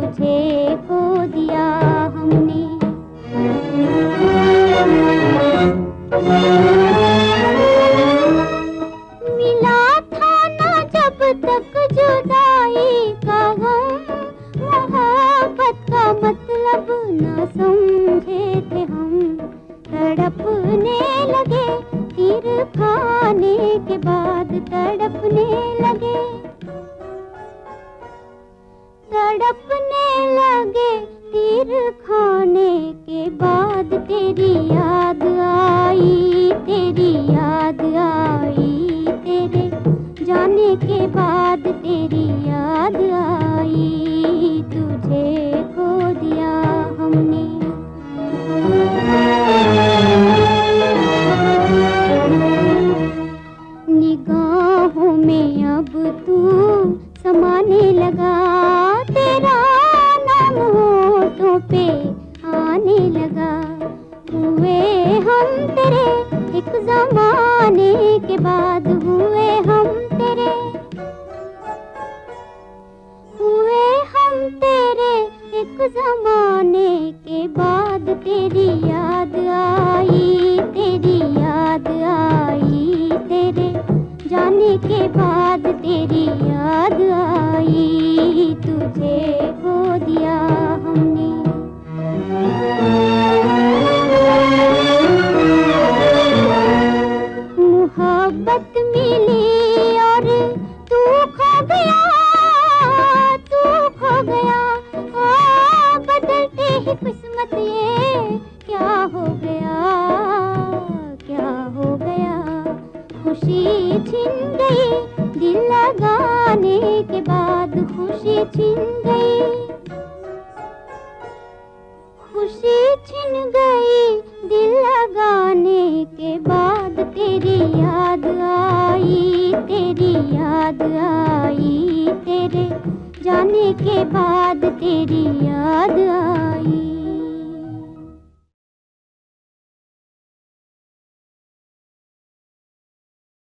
तुझे खो दिया हमने। मिला था ना जब तक जुदाई का गम, मोहब्बत का मतलब ना समझे थे हम। तड़पने लगे तीर खाने के बाद, तड़पने लगे, तड़पने लगे तीर खाने के बाद। तेरी याद आई, तेरी याद आई, तेरे जाने के बाद तेरी याद आई। तुझे खो दिया हमने। निगाहों में अब तू समाने लगा, तेरा नाम होठों पे आने लगा। हुए हम तेरे एक जमाने के बाद, हुए हम तेरे, हुए हम तेरे एक जमाने के बाद। तेरी याद आई, तेरी याद आई, तेरे जाने के बाद तेरी याद आई। तुझे खो दिया हमने। मोहब्बत मिली और तू खो गया, तू खो गया। आ बदलते ही किस्मत ये क्या हो गया, क्या हो गया। खुशी छिन गई दिल लगाने के बाद, खुशी छिन गई, खुशी छिन गई दिल लगाने के बाद। तेरी याद आई, तेरी याद आई, तेरे जाने के बाद तेरी याद आई।